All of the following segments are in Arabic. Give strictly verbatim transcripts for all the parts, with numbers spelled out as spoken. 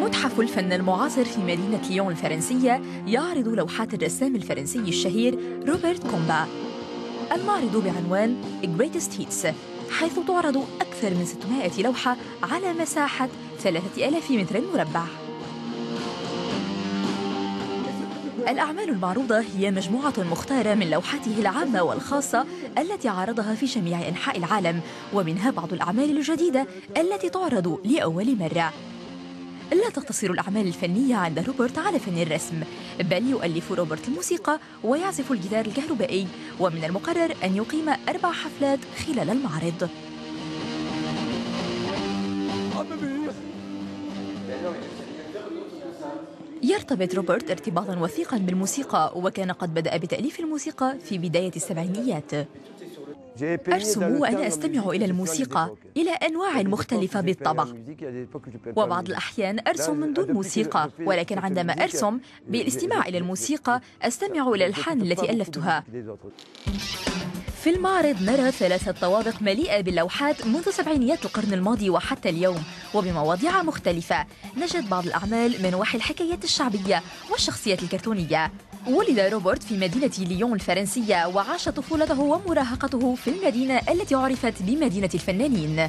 متحف الفن المعاصر في مدينة ليون الفرنسية يعرض لوحات الرسام الفرنسي الشهير روبرت كومبا. المعرض بعنوان Greatest Hits، حيث تعرض أكثر من ستمائة لوحة على مساحة ثلاثة آلاف متر مربع. الأعمال المعروضة هي مجموعة مختارة من لوحاته العامة والخاصة التي عرضها في جميع أنحاء العالم، ومنها بعض الأعمال الجديدة التي تعرض لأول مرة. لا تقتصر الأعمال الفنية عند روبرت على فن الرسم، بل يؤلف روبرت الموسيقى ويعزف الجيتار الكهربائي، ومن المقرر أن يقيم أربع حفلات خلال المعرض. يرتبط روبرت ارتباطاً وثيقاً بالموسيقى، وكان قد بدأ بتأليف الموسيقى في بداية السبعينيات. أرسم وأنا أستمع إلى الموسيقى، إلى أنواع مختلفة بالطبع، وبعض الأحيان أرسم من دون موسيقى، ولكن عندما أرسم بالاستماع إلى الموسيقى أستمع إلى الألحان التي ألفتها. في المعرض نرى ثلاثة طوابق مليئة باللوحات منذ سبعينيات القرن الماضي وحتى اليوم، وبمواضيع مختلفة. نجد بعض الأعمال من وحي الحكايات الشعبية والشخصيات الكرتونية. ولد روبرت في مدينة ليون الفرنسية، وعاش طفولته ومراهقته في المدينة التي عرفت بمدينة الفنانين.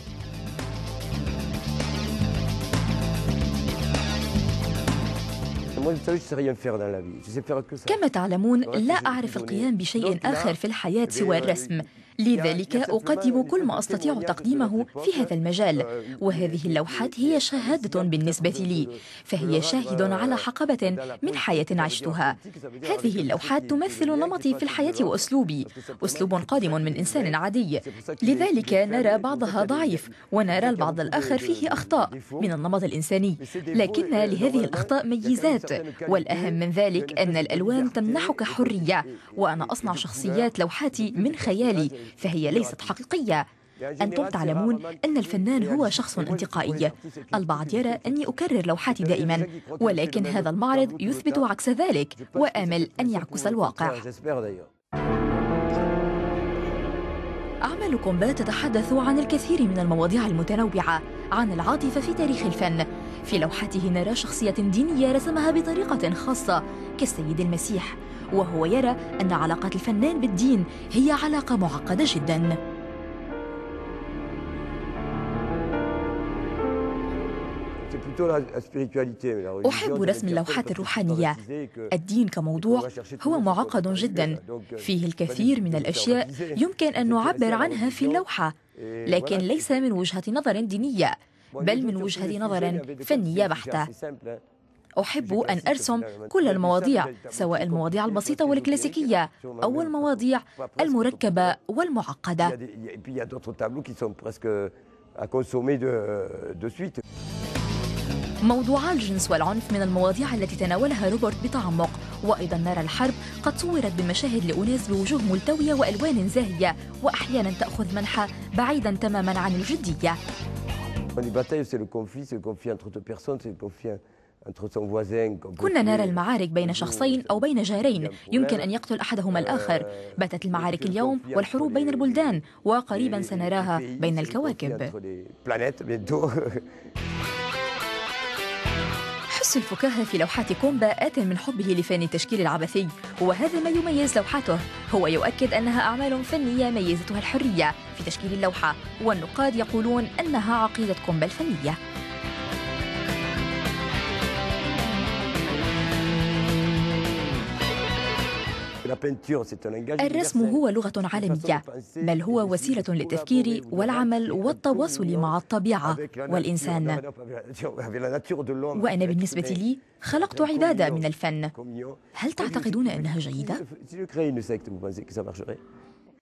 كما تعلمون، لا أعرف القيام بشيء آخر في الحياة سوى الرسم، لذلك أقدم كل ما أستطيع تقديمه في هذا المجال، وهذه اللوحات هي شهادة بالنسبة لي، فهي شاهد على حقبة من حياة عشتها. هذه اللوحات تمثل نمطي في الحياة وأسلوبي، أسلوب قادم من إنسان عادي، لذلك نرى بعضها ضعيف ونرى البعض الآخر فيه أخطاء من النمط الإنساني، لكن لهذه الأخطاء ميزات، والأهم من ذلك أن الألوان تمنحك حرية، وأنا أصنع شخصيات لوحاتي من خيالي، فهي ليست حقيقية. أنتم تعلمون أن الفنان هو شخص انتقائي، البعض يرى أني أكرر لوحاتي دائما، ولكن هذا المعرض يثبت عكس ذلك، وآمل أن يعكس الواقع. أعمال كومبا تتحدث عن الكثير من المواضيع المتنوعة، عن العاطفة في تاريخ الفن. في لوحته نرى شخصية دينية رسمها بطريقة خاصة كالسيد المسيح، وهو يرى أن علاقة الفنان بالدين هي علاقة معقدة جداً. أحب رسم اللوحات الروحانية، الدين كموضوع هو معقد جدا، فيه الكثير من الأشياء يمكن أن نعبر عنها في اللوحة، لكن ليس من وجهة نظر دينية، بل من وجهة نظر فنية بحتة. أحب أن أرسم كل المواضيع، سواء المواضيع البسيطة والكلاسيكية أو المواضيع المركبة والمعقدة. موضوع الجنس والعنف من المواضيع التي تناولها روبرت بتعمق، وأيضا نرى الحرب قد صورت بمشاهد لأناس بوجوه ملتوية وألوان زاهية، وأحيانا تأخذ منحى بعيدا تماما عن الجدية. كنا نرى المعارك بين شخصين أو بين جارين، يمكن أن يقتل أحدهما الآخر. باتت المعارك اليوم والحروب بين البلدان، وقريبا سنراها بين الكواكب. حس الفكاهة في لوحات كومبا آت من حبه لفن التشكيل العبثي، وهذا ما يميز لوحاته. هو يؤكد أنها أعمال فنية ميزتها الحرية في تشكيل اللوحة، والنقاد يقولون أنها عقيدة كومبا الفنية. الرسم هو لغة عالمية، بل هو وسيلة للتفكير والعمل والتواصل مع الطبيعة والإنسان، وأنا بالنسبة لي خلقت عبادة من الفن. هل تعتقدون أنها جيدة؟